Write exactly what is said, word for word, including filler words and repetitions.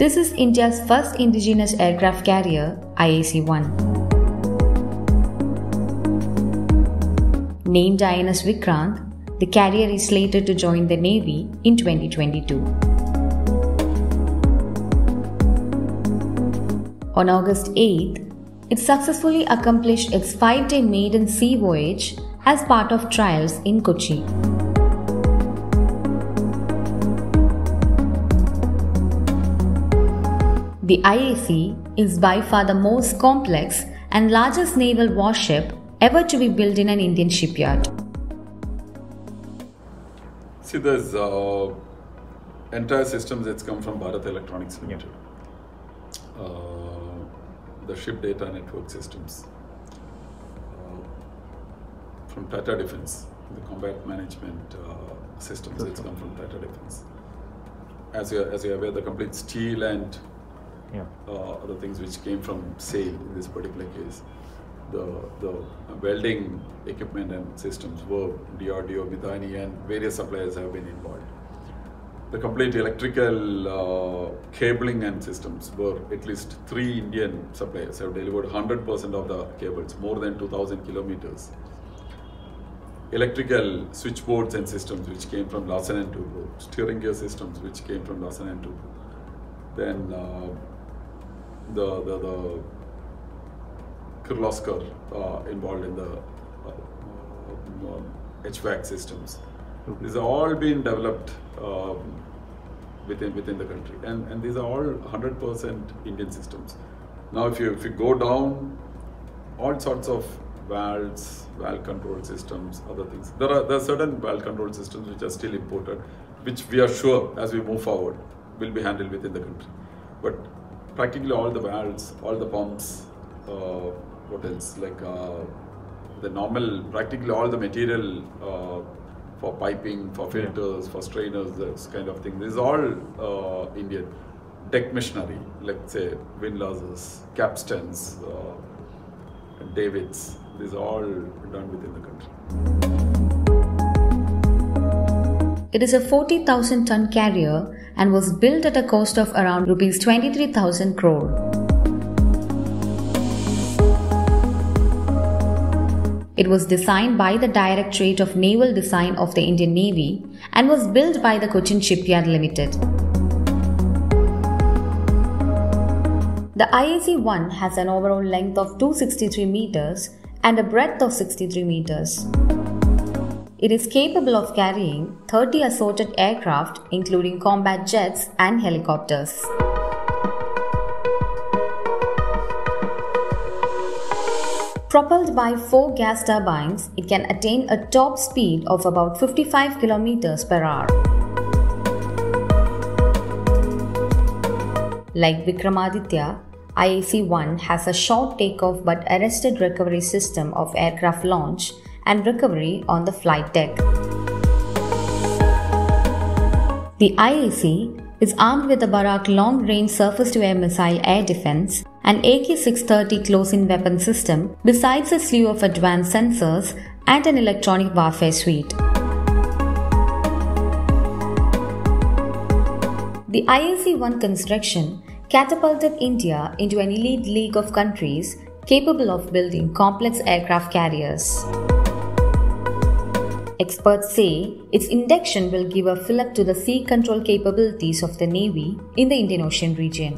This is India's first indigenous aircraft carrier, I A C one. Named I N S Vikrant, the carrier is slated to join the Navy in twenty twenty-two. On August eighth, it successfully accomplished its five-day maiden sea voyage as part of trials in Kochi. The I A C is by far the most complex and largest naval warship ever to be built in an Indian shipyard. See, there's uh, entire systems that's come from Bharat Electronics Limited. Yeah. Uh, The ship data network systems uh, from Tata Defence, the combat management uh, systems that come from Tata Defence. As you are, as you are aware, the complete steel and yeah. uh, other things which came from SAIL in this particular case, the the welding equipment and systems were D R D O, Midani, and various suppliers have been involved. The complete electrical uh, cabling and systems were at least three Indian suppliers have delivered one hundred percent of the cables, more than two thousand kilometers. Electrical switchboards and systems which came from Larsen and Toubro, steering gear systems which came from Larsen and Toubro. Then uh, the, the, the Kirloskar uh, involved in the uh, uh, H V A C systems. These are all being developed um, within within the country, and and these are all one hundred percent Indian systems. Now, if you if you go down, all sorts of valves, valve control systems, other things. There are there are certain valve control systems which are still imported, which we are sure as we move forward will be handled within the country. But practically all the valves, all the pumps, uh, what else like uh, the normal, practically all the material. Uh, For piping, for filters, yeah. for strainers, this kind of thing. This is all uh, Indian. Deck machinery, let's say windlasses, capstans, uh, davits. These are all done within the country. It is a forty thousand ton carrier and was built at a cost of around rupees twenty-three thousand crore. It was designed by the Directorate of Naval Design of the Indian Navy and was built by the Cochin Shipyard Limited. The I A C one has an overall length of two hundred sixty-three meters and a breadth of sixty-three meters. It is capable of carrying thirty assorted aircraft, including combat jets and helicopters. Propelled by four gas turbines, it can attain a top speed of about fifty-five kilometers per hour. Like Vikramaditya, I A C one has a short takeoff but arrested recovery system of aircraft launch and recovery on the flight deck. The I A C is armed with a Barak long-range surface-to-air missile air defense, an A K six thirty close-in weapon system, besides a slew of advanced sensors and an electronic warfare suite. The I A C one construction catapulted India into an elite league of countries capable of building complex aircraft carriers. Experts say its induction will give a fillip to the sea control capabilities of the Navy in the Indian Ocean region.